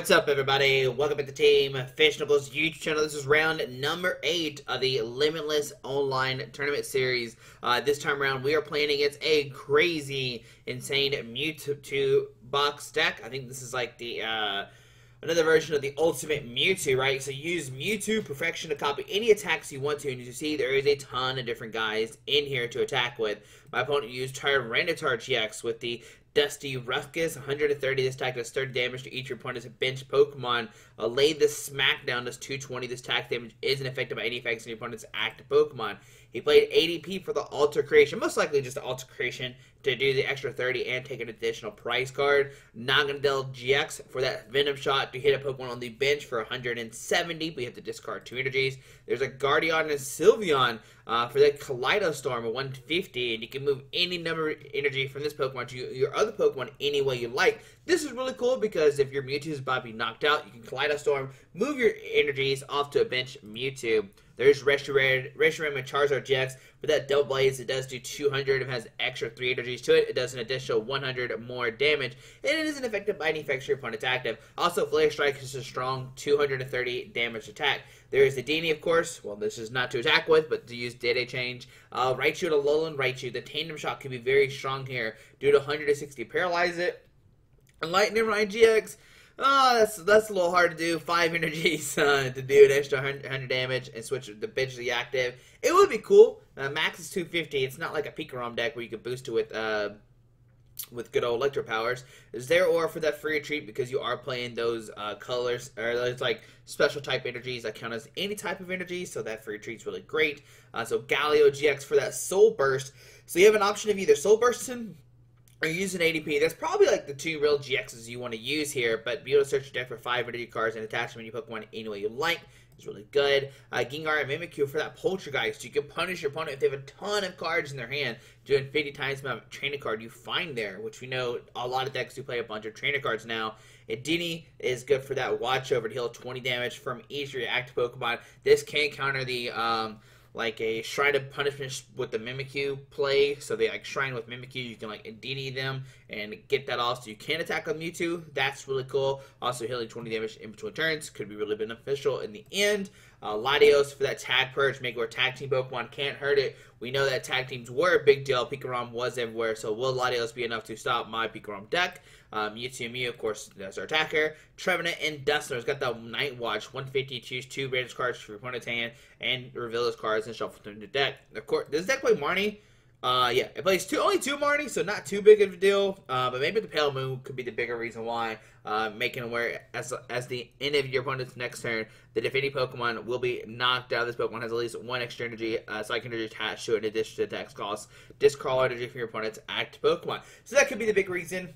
What's up, everybody? Welcome back to Team Fish Knuckles YouTube channel. This is round number 8 of the Limitless Online Tournament Series. This time around, we are playing against a crazy, insane Mewtwo box deck. I think this is like the another version of the ultimate Mewtwo, right? So you use Mewtwo Perfection to copy any attacks you want to, and you see there is a ton of different guys in here to attack with. My opponent used Tyranitar-GX with the Dusty Ruckus, 130. This attack does 30 damage to each of your opponent's bench Pokemon. Lay this smackdown does 220. This attack damage isn't affected by any effects on your opponent's active Pokemon. He played ADP for the Alter Creation, most likely just the Alter Creation, to do the extra 30 and take an additional prize card. Naganadel-GX for that Venom Shot to hit a Pokemon on the bench for 170, but you have to discard 2 energies. There's a Gardevoir and Sylveon for that Kaleido Storm at 150, and you can move any number of energy from this Pokemon to your other Pokemon any way you like. This is really cool because if your Mewtwo is about to be knocked out, you can Kaleido Storm, move your energies off to a bench Mewtwo. There's Reshiram and Charizard-GX with that Double Blaze. It does do 200 and has extra 3 energies to it. It does an additional 100 more damage, and it isn't affected by any effects your opponent's active. Also, Flare Strike is a strong 230 damage attack. There is the Denny, of course. Well, this is not to attack with, but to use Day-Day Change. Raichu and Alolan Raichu. The Tandem Shot can be very strong here. Do to 160, paralyze it. And Lightning Ryan GX. Oh, that's a little hard to do. 5 energies to do an extra 100 damage and switch the bench to the active. It would be cool. Max is 250. It's not like a Pikarom deck where you can boost it with good old electro powers. Is there or for that free retreat because you are playing those colors or those like special type energies that count as any type of energy, so that free retreat's really great. So Galio-GX for that Soul Burst. So you have an option of either Soul Bursting or using ADP. That's probably like the 2 real GXs you want to use here, but be able to search your deck for 5 energy cards and attach them and you pick one any way you like. It's really good. Gengar and Mimikyu for that poltergeist. You can punish your opponent if they have a ton of cards in their hand, doing 50 times the amount of trainer card you find there, which we know a lot of decks do play a bunch of trainer cards now. And Denny is good for that watch over to heal 20 damage from each of your active Pokemon. This can counter the like a Shrine of Punishment with the Mimikyu play, so they like Shrine with Mimikyu, you can like DD them and get that off so you can attack on Mewtwo. That's really cool. Also healing 20 damage in between turns could be really beneficial in the end. Latios for that Tag Purge, make where tag team Pokemon can't hurt it. We know that tag teams were a big deal. Pikarom was everywhere, so will Latios be enough to stop my Pikarom deck? Mewtwo and Mew, of course, that's our attacker. Trevenant and Dusknoir-GX got the Night Watch, 150, choose 2 random cards from your opponent's hand, and reveal those cards and shuffle them to the deck. Of course, does this deck play Marnie? Yeah, it plays only two Marnie, so not too big of a deal. But maybe the Pale Moon could be the bigger reason why. Making aware as the end of your opponent's next turn that if any Pokemon will be knocked out, this Pokemon has at least 1 extra energy, psychic energy attached to it in addition to attack costs. Discard energy from your opponent's active Pokemon. So that could be the big reason.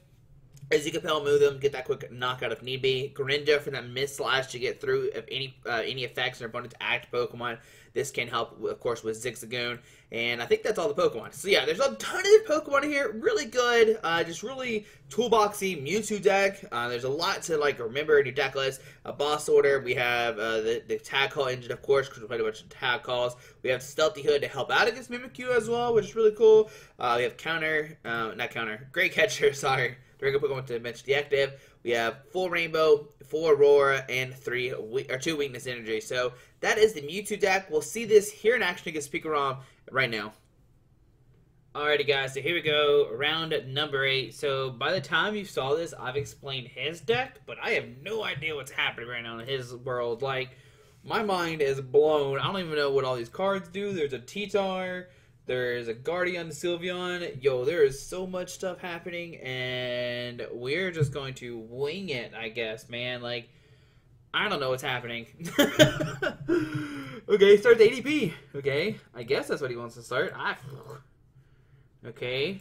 As you can Pale Moon them, get that quick knockout if need be. Greninja for that Mist Slash to get through if any effects on your opponent's active Pokemon. This can help, of course, with Zigzagoon. And I think that's all the Pokemon. So yeah, there's a ton of Pokemon here. Really good. Just really toolboxy Mewtwo deck. There's a lot to like remember in your deck list. A boss order. We have the Tag Call engine, of course, because we played a bunch of Tag Calls. We have Stealthy Hood to help out against Mimikyu as well, which is really cool. We have Great Catcher, sorry. Bring a Pokemon to the bench deactive. We have 4 Rainbow, 4 Aurora, and 2 Weakness Energy. So that is the Mewtwo deck. We'll see this here in action against Pikarom right now. Alrighty, guys. So here we go, round number 8. So by the time you saw this, I've explained his deck, but I have no idea what's happening right now in his world. Like, my mind is blown. I don't even know what all these cards do. There's a Tyranitar. There's a Guardian Sylveon. Yo, there is so much stuff happening, and we're just going to wing it, I guess, man. Like, I don't know what's happening. Okay, start the ADP. Okay, I guess that's what he wants to start. Okay.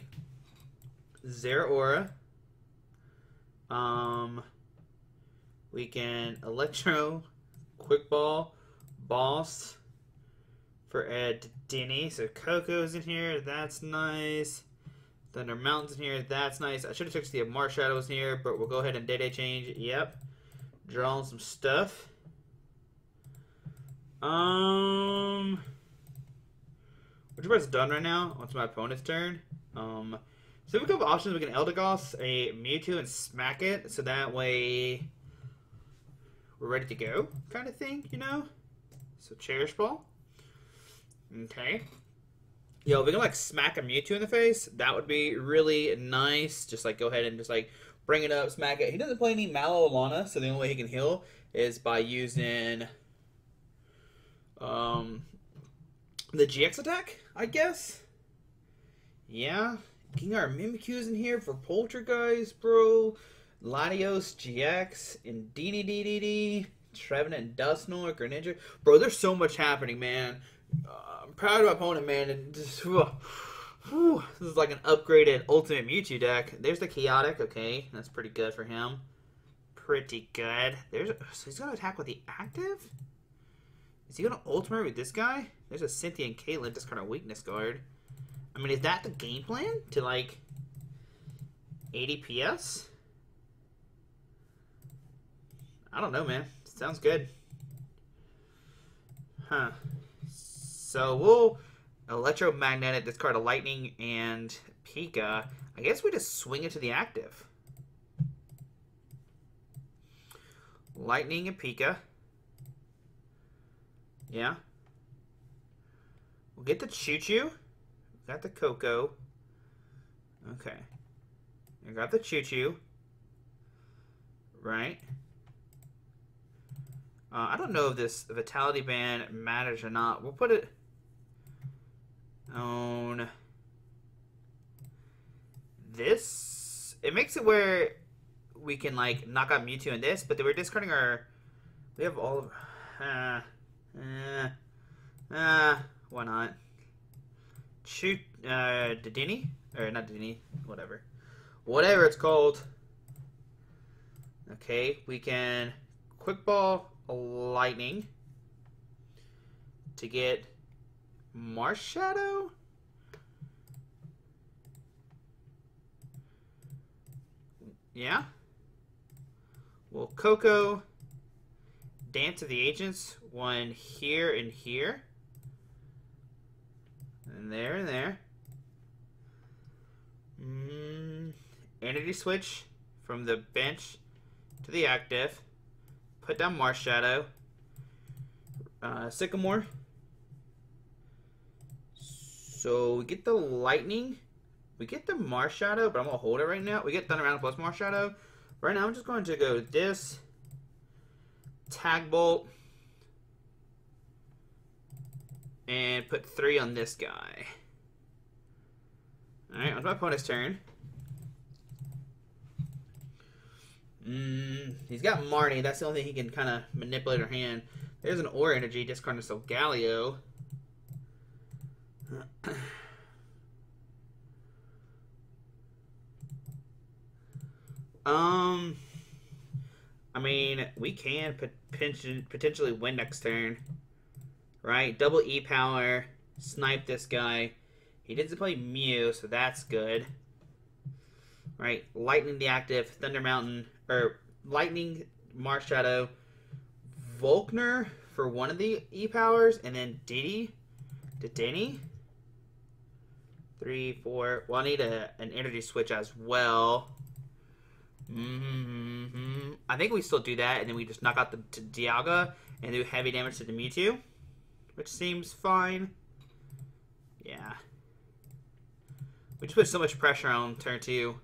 Zeraora. We can Electro, Quick Ball, Boss. For Denny, so Coco's in here, that's nice. Thunder Mountain's in here, that's nice. I should have took the Marshadows in here, but we'll go ahead and Day-Day Change. Yep. Drawing some stuff. Which part's done right now? Onto my opponent's turn. So we have a couple options. We can Eldegoss a Mewtwo and smack it, so that way we're ready to go kind of thing, you know? So Cherish Ball. Okay. Yo, if we can, like, smack a Mewtwo in the face, that would be really nice. Just, like, go ahead and just, like, bring it up, smack it. He doesn't play any Mallow Lana, so the only way he can heal is by using the GX attack, I guess. Yeah. Getting our Mimikyu's in here for Poltergeist, bro. Latios-GX, and Dedenne-GX, Trevenant & Dusknoir-GX, Greninja. Bro, there's so much happening, man. I'm proud of my opponent, man. And just, this is like an upgraded Ultimate Mewtwo deck. There's the Chaotic. Okay, that's pretty good for him. Pretty good. There's so he's going to attack with the active? Is he going to Ultimate with this guy? There's a Cynthia and Caitlyn discard a Weakness Guard. I mean, is that the game plan? To like 80 PS? I don't know, man. Sounds good. Huh. So we'll Electromagnetic, discard a Lightning and Pika. I guess we just swing it to the active. Lightning and Pika. Yeah. We'll get the Choo Choo. Got the Coco. Okay. I got the Choo Choo. Right. I don't know if this Vitality Band matters or not. We'll put it on this. It makes it where we can, like, knock out Mewtwo in this, but they were discarding our... We have all of... why not? Shoot, Dedenne? Or not Dedenne, whatever. Whatever it's called. Okay, we can Quick Ball Lightning to get Marshadow. Yeah. Well, Coco, Dance of the Agents, one here and here. And there and there. Energy switch from the bench to the active. Put down Marshadow. Sycamore. So we get the Lightning. We get the Marshadow, but I'm going to hold it right now. We get Thunder plus Marshadow. Right now I'm just going to go this. Tag Bolt. And put 3 on this guy. Alright, on my opponent's turn. He's got Marnie. That's the only thing he can kind of manipulate her hand. There's an Aura Energy. Discard a Solgaleo. I mean, we can potentially win next turn. Right? Double E power. Snipe this guy. He doesn't play Mew, so that's good. Right? Lightning the active. Thunder Mountain. Or Lightning, Marshadow, Volkner for one of the E powers, and then Dedenne. 3, 4. Well, I need an energy switch as well. I think we still do that, and then we just knock out the Dialga and do heavy damage to the Mewtwo, which seems fine. Yeah. We just put so much pressure on turn 2.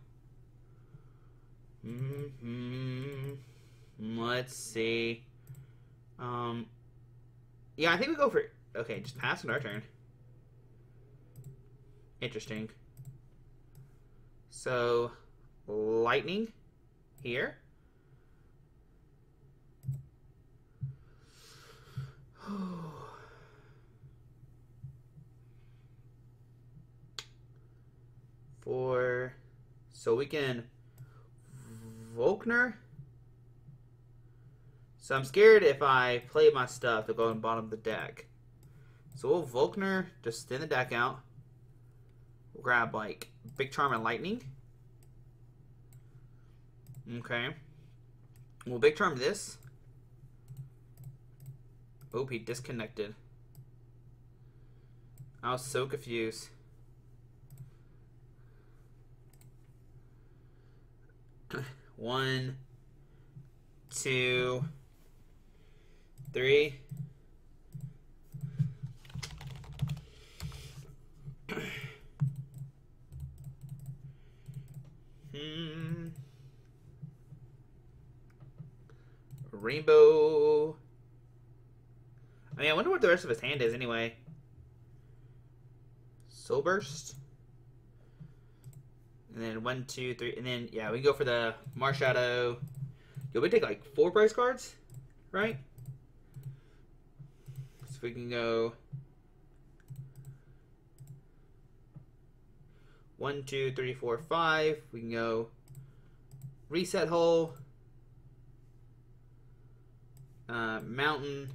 Let's see. Yeah, I think we go for... Okay, just pass on our turn. Interesting. So, Lightning here. So we can... Volkner. So I'm scared if I play my stuff to go on the bottom of the deck. So we'll Volkner, just thin the deck out. We'll grab like Big Charm and Lightning. Okay. We'll Big Charm this. Oh, he disconnected. I was so confused. One, two, 3. Rainbow. I mean, I wonder what the rest of his hand is anyway. Soul Burst. And then 1, 2, 3. And then, yeah, we can go for the Marshadow. Yo, we take like 4 price cards, right? So we can go 1, 2, 3, 4, 5. We can go Reset Hole. Mountain,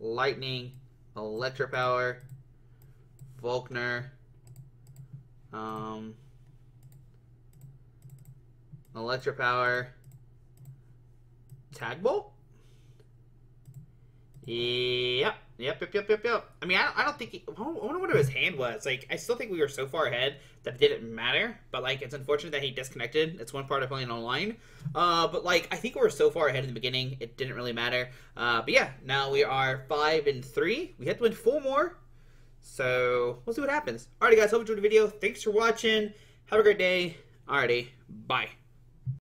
Lightning, Electric Power, Volkner, Electric Power, Tag Bolt? Yep. I mean, I don't think I wonder what his hand was. Like, I still think we were so far ahead that it didn't matter. But, like, it's unfortunate that he disconnected. It's one part of playing online. But, like, I think we were so far ahead in the beginning, it didn't really matter. But, yeah, now we are 5-3. We have to win 4 more. So, we'll see what happens. Alrighty, guys. Hope you enjoyed the video. Thanks for watching. Have a great day. Alrighty. Bye.